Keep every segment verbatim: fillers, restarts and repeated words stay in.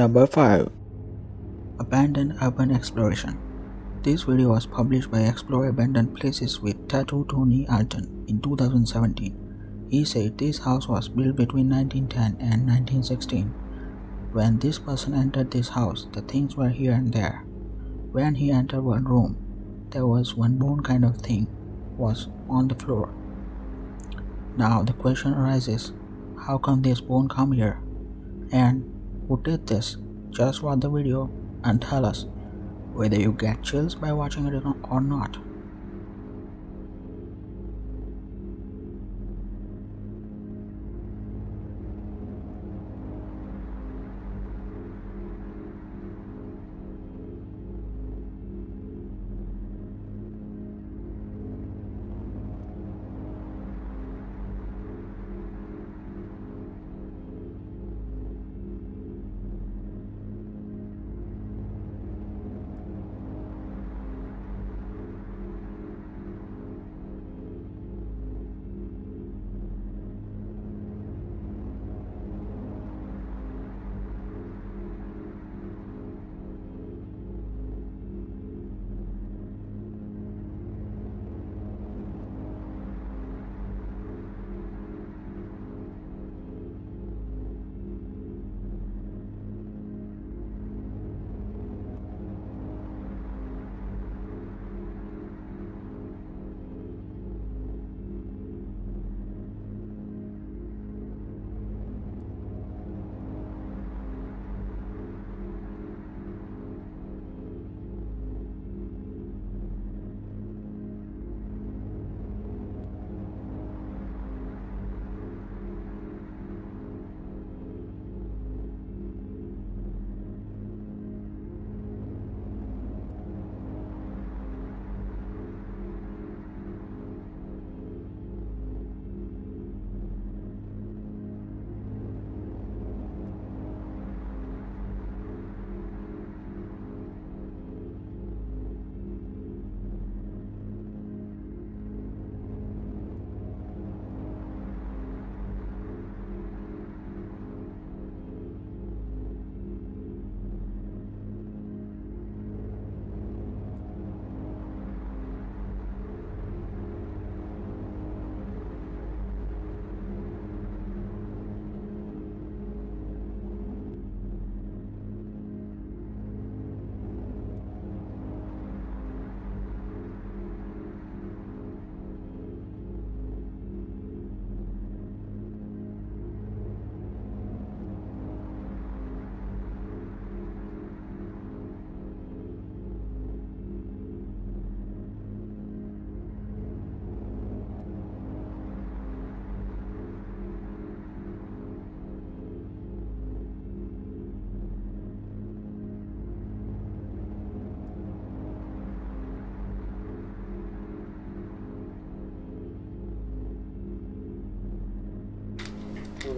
Number five. Abandoned Urban Exploration. This video was published by Explore Abandoned Places with Tattoo Tony Alton in two thousand seventeen. He said this house was built between nineteen ten and nineteen sixteen. When this person entered this house, the things were here and there. When he entered one room, there was one bone kind of thing was on the floor. Now the question arises, how come this bone come here? And who did this? Just watch the video and tell us whether you get chills by watching it or not.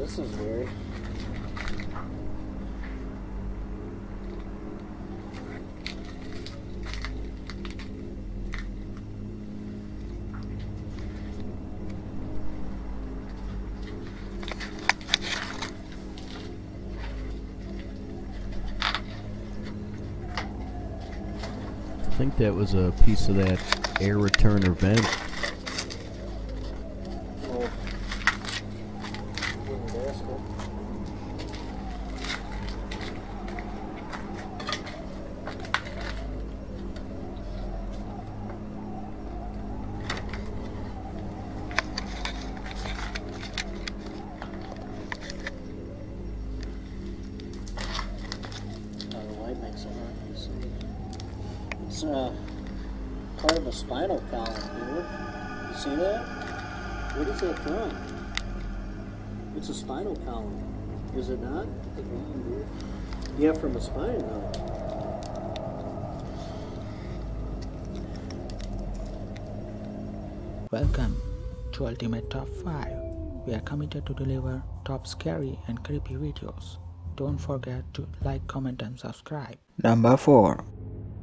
This is weird. I think that was a piece of that air returner vent. It's uh, part of a spinal column here. You see that? What is that from? It's a spinal column. Is it not? Yeah, from a spine though. Welcome to Ultimate Top five. We are committed to deliver top scary and creepy videos. Don't forget to like, comment and subscribe. Number four.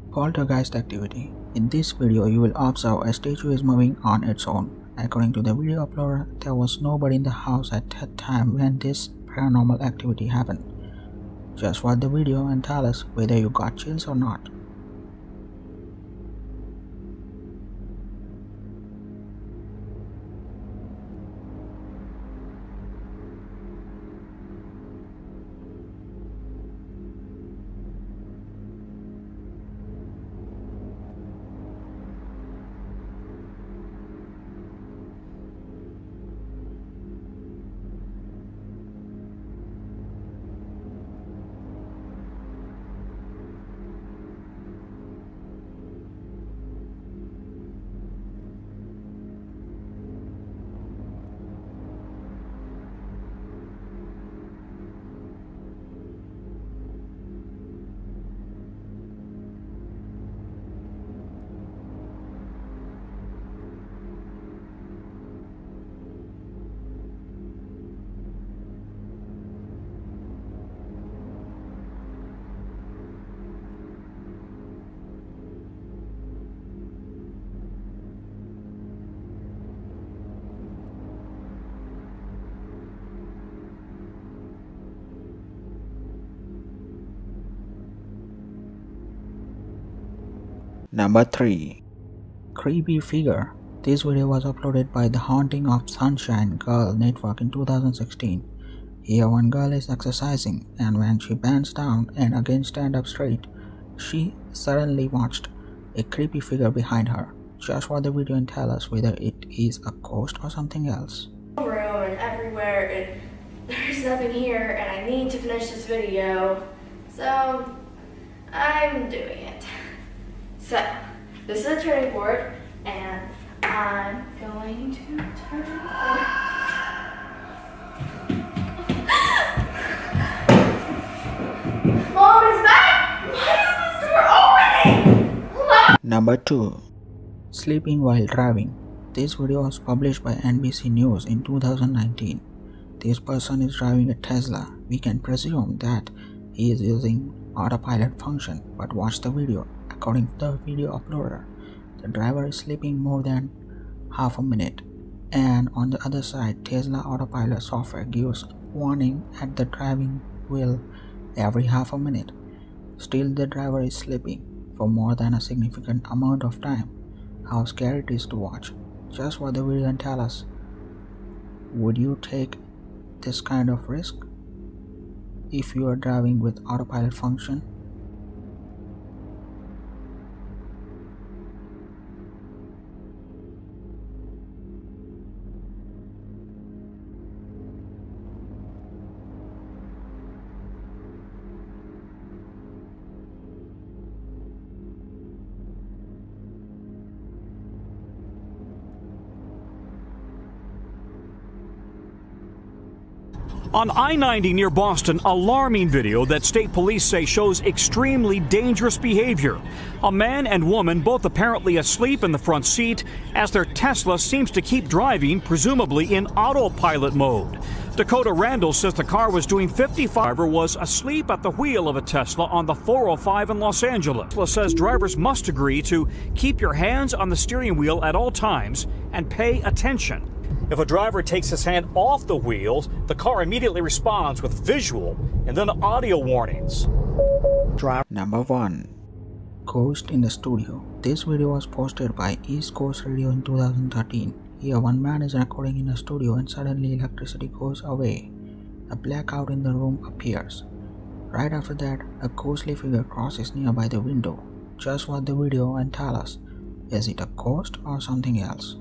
Poltergeist activity. In this video, you will observe a statue is moving on its own. According to the video uploader, there was nobody in the house at that time when this paranormal activity happened. Just watch the video and tell us whether you got chills or not. Number three. Creepy Figure. This video was uploaded by the Haunting of Sunshine Girl Network in two thousand sixteen. Here one girl is exercising, and when she bends down and again stands up straight, she suddenly watched a creepy figure behind her. Just watch the video and tell us whether it is a ghost or something else. Room and everywhere, and there's nothing here, and I need to finish this video, so I'm doing it. So, this is a turning board, and I'm going to turn it on. Mom, is that? Why is this door opening? Hello? Number two. Sleeping While Driving. This video was published by N B C News in two thousand nineteen. This person is driving a Tesla. We can presume that he is using autopilot function, but watch the video. According to the video uploader, the driver is sleeping more than half a minute, and on the other side, Tesla autopilot software gives warning at the driving wheel every half a minute. Still, the driver is sleeping for more than a significant amount of time. How scary it is to watch. Just watch the video and tell us, would you take this kind of risk if you are driving with autopilot function? On I ninety near Boston, alarming video that state police say shows extremely dangerous behavior. A man and woman both apparently asleep in the front seat as their Tesla seems to keep driving, presumably in autopilot mode. Dakota Randall says the car was doing fifty-five or was asleep at the wheel of a Tesla on the four oh five in Los Angeles. Tesla says drivers must agree to keep your hands on the steering wheel at all times and pay attention. If a driver takes his hand off the wheels, the car immediately responds with visual and then audio warnings. Number one. Ghost in the Studio. This video was posted by East Coast Radio in two thousand thirteen. Here one man is recording in a studio and suddenly electricity goes away. A blackout in the room appears. Right after that, a ghostly figure crosses nearby the window. Just watch the video and tell us, is it a ghost or something else?